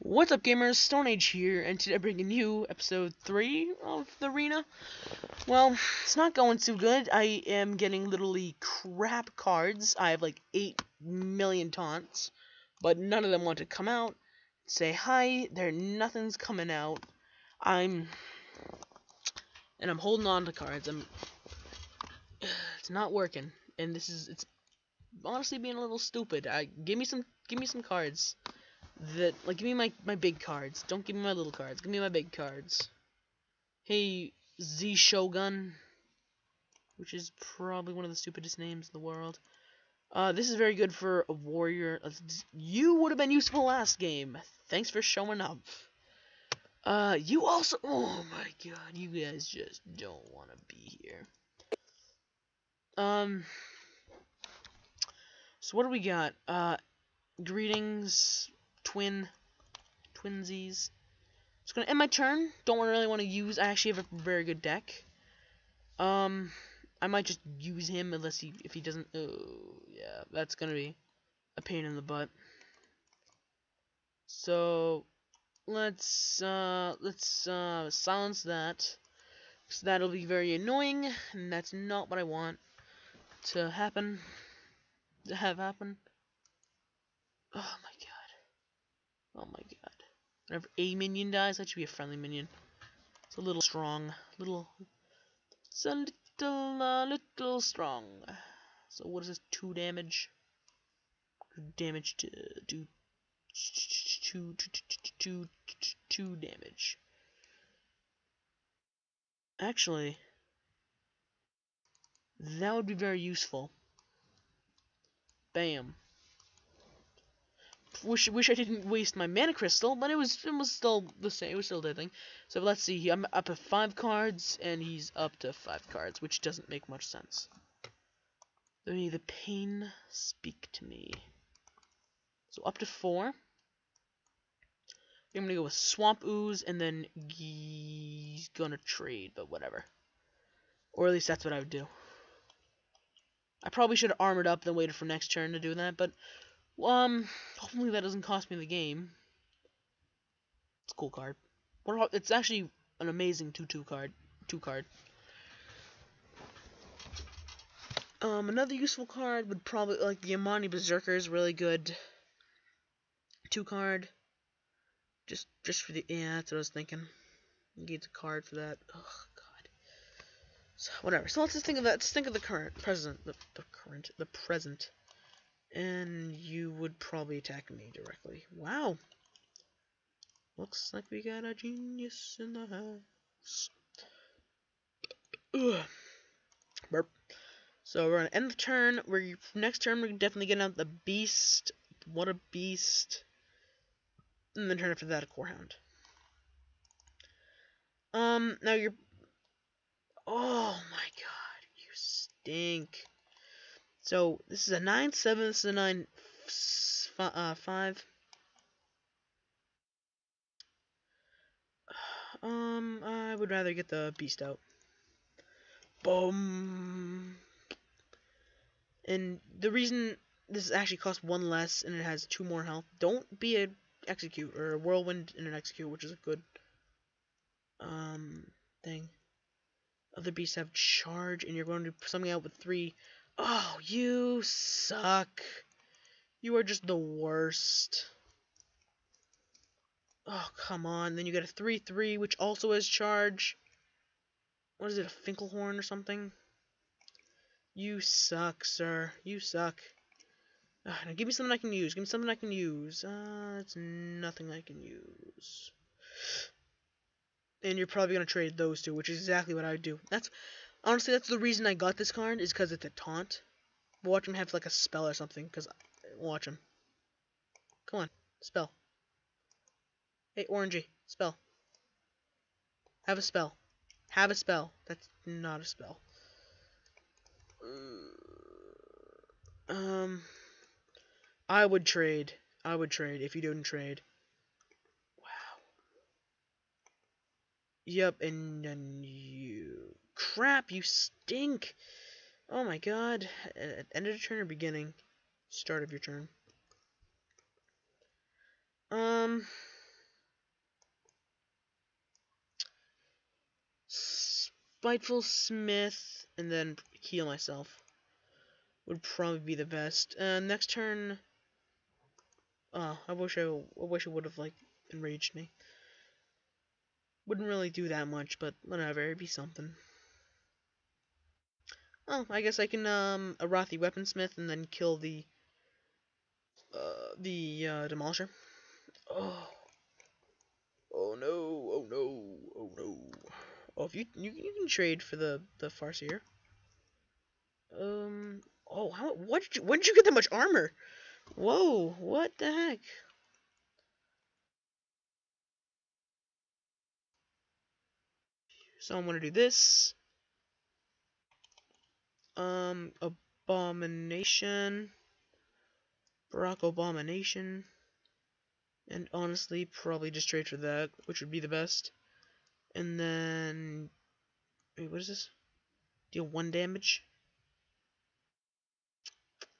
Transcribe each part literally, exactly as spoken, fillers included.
What's up, gamers? Stone Age here, and today I bring you episode three of the arena. Well, it's not going too good. I am getting literally crap cards. I have like eight million taunts, but none of them want to come out. Say hi, there nothing's coming out. I'm... And I'm holding on to cards. I'm... It's not working, and this is... It's honestly being a little stupid. I, give me some, give me some cards. That, like, give me my, my big cards. Don't give me my little cards. Give me my big cards. Hey, Z Shogun. Which is probably one of the stupidest names in the world. Uh, this is very good for a warrior. You would have been useful last game. Thanks for showing up. Uh, you also... Oh my god, you guys just don't want to be here. Um... So what do we got? Uh, greetings... Twin, twinsies. It's gonna end my turn. Don't really want to use. I actually have a very good deck. Um, I might just use him unless he, if he doesn't. Oh, yeah, that's gonna be a pain in the butt. So let's uh let's uh silence that. So that'll be very annoying, and that's not what I want to happen. To have happen. Oh my god. Oh my god. Whenever a minion dies, that should be a friendly minion. It's a little strong. Little. It's a little, uh, little strong. So what is this? Two damage? Damage to. Do. Two. Two. Two damage. Actually. That would be very useful. Bam. Wish, wish I didn't waste my mana crystal, but it was it was still the same. It was still the thing. So let's see. I'm up to five cards, and he's up to five cards, which doesn't make much sense. Let me the pain speak to me. So up to four. I'm gonna go with Swamp Ooze, and then he's gonna trade, but whatever. Or at least that's what I would do. I probably should have armored up, then waited for next turn to do that, but. Um, hopefully that doesn't cost me the game. It's a cool card. It's actually an amazing two two card. Two card. Um, another useful card would probably, like, the Amani Berserker is really good. Two card. Just, just for the, yeah, that's what I was thinking. You get a card for that. Oh god. So, whatever. So let's just think of that. Let's think of the current, present, the, the current, the present. And you would probably attack me directly. Wow. Looks like we got a genius in the house. Ugh. Burp. So we're going to end the turn. We're, next turn, we're definitely getting out the beast. What a beast. And then turn after that, a core hound. Um, now you're... Oh my god, you stink. So, this is a nine seven, this is a nine five. Uh, um, I would rather get the beast out. Boom! And the reason this actually costs one less and it has two more health, don't be a execute, or a whirlwind and an execute, which is a good, um, thing. Other beasts have charge, and you're going to do something out with three... Oh, you suck. You are just the worst. Oh, come on. Then you got a three three, which also has charge. What is it, a Finkelhorn or something? You suck, sir. You suck. Ugh, now give me something I can use. Give me something I can use. Uh, it's nothing I can use. And you're probably going to trade those two, which is exactly what I would do. That's... Honestly, that's the reason I got this card, is because it's a taunt. Watch him have, like, a spell or something, because... Watch him. Come on. Spell. Hey, Orangey. Spell. Have a spell. Have a spell. That's not a spell. Um... I would trade. I would trade, if you didn't trade. Wow. Yep, and then you... Crap, you stink! Oh my god. At end of your turn or beginning? Start of your turn. Um, Spiteful Smith, and then heal myself. Would probably be the best. Uh, next turn... Uh, I wish I, I wish it would have, like, enraged me. Wouldn't really do that much, but whatever, it'd be something. Oh, I guess I can, um, Arathi Weaponsmith and then kill the, uh, the, uh, Demolisher. Oh. Oh no, oh no, oh no. Oh, if you, you, you can trade for the, the Farseer. Um, oh, how, what did you, when did you get that much armor? Whoa, what the heck? So I'm gonna do this. Um, Abomination. Barack Abomination. And honestly, probably just trade for that, which would be the best. And then... Wait, what is this? Deal one damage?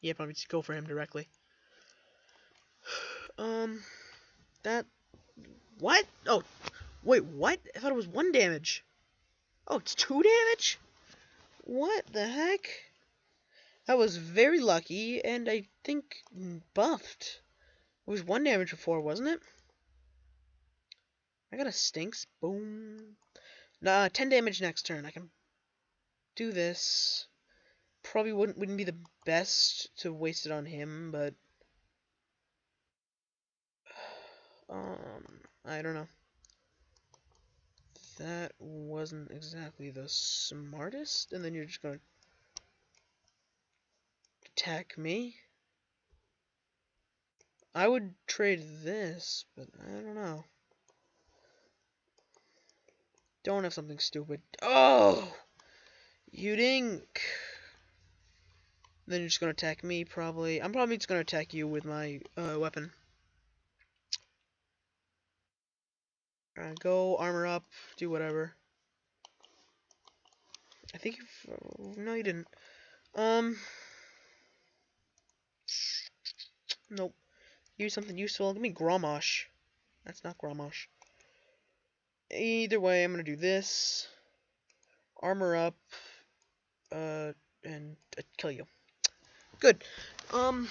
Yeah, probably just go for him directly. Um... That... What? Oh! Wait, what? I thought it was one damage! Oh, it's two damage?! What the heck? I was very lucky, and I think buffed. It was one damage before, wasn't it? I got a stinks. Boom. Nah, ten damage next turn. I can do this. Probably wouldn't wouldn't be the best to waste it on him, but um, I don't know. That wasn't exactly the smartest. And then you're just gonna attack me. I would trade this, but I don't know. Don't have something stupid. Oh! You dink! Then you're just gonna attack me, probably. I'm probably just gonna attack you with my uh, weapon. Alright, go, armor up, do whatever. I think you... No, you didn't. Um... Nope. Use something useful. Give me Grommash. That's not Grommash. Either way, I'm gonna do this. Armor up. Uh, and uh, kill you. Good. Um,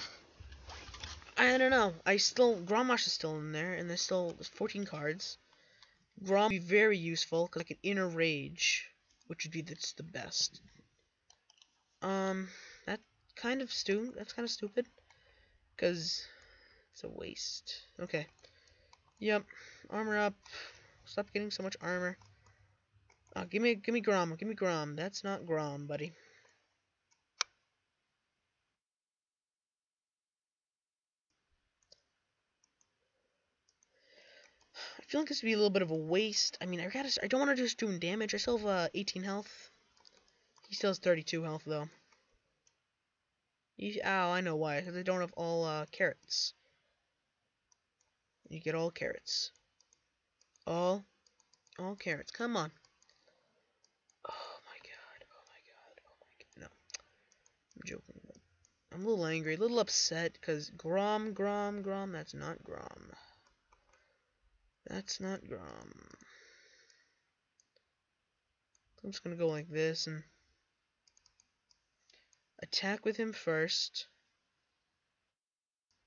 I don't know. I still Grommash is still in there, and there's still fourteen cards. Grom would be very useful because I can inner rage, which would be that's the best. Um, that kind of stu. That's kind of stupid, because it's a waste. Okay. Yep. Armor up. Stop getting so much armor. Oh, give me, give me Grom. Give me Grom. That's not Grom, buddy. I feel like this would be a little bit of a waste. I mean, I gotta. I don't want to just do damage. I still have uh, eighteen health. He still has thirty-two health though. He, ow! I know why. Because I don't have all uh, carrots. You get all carrots. All, all carrots. Come on. Oh my god. Oh my god. Oh my god. No. I'm joking. I'm a little angry, a little upset, because Grom, Grom, Grom. That's not Grom. That's not Grom. I'm just gonna go like this and attack with him first.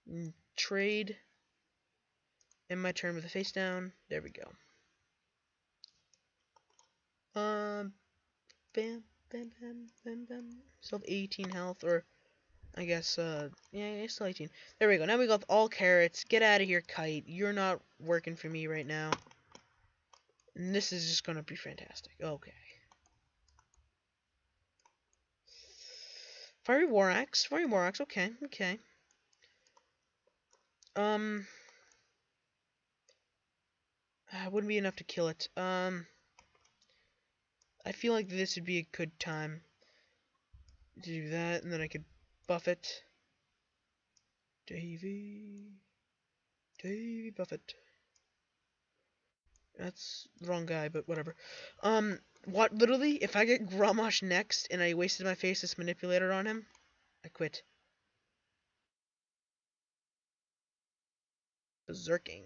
And trade. End my turn with a face down. There we go. Um, bam, bam, bam, bam, bam. Still have eighteen health, or I guess, uh, yeah, it's still eighteen. There we go. Now we got all carrots. Get out of here, kite. You're not working for me right now. And this is just gonna be fantastic. Okay. Fiery War Axe. Fiery War Axe. Okay, okay. Um. Uh, wouldn't be enough to kill it. Um, I feel like this would be a good time to do that, and then I could buff it. Davy, Davy, buff it. That's the wrong guy, but whatever. Um, what? Literally, if I get Grommash next and I wasted my faceless manipulator on him, I quit. Berserking.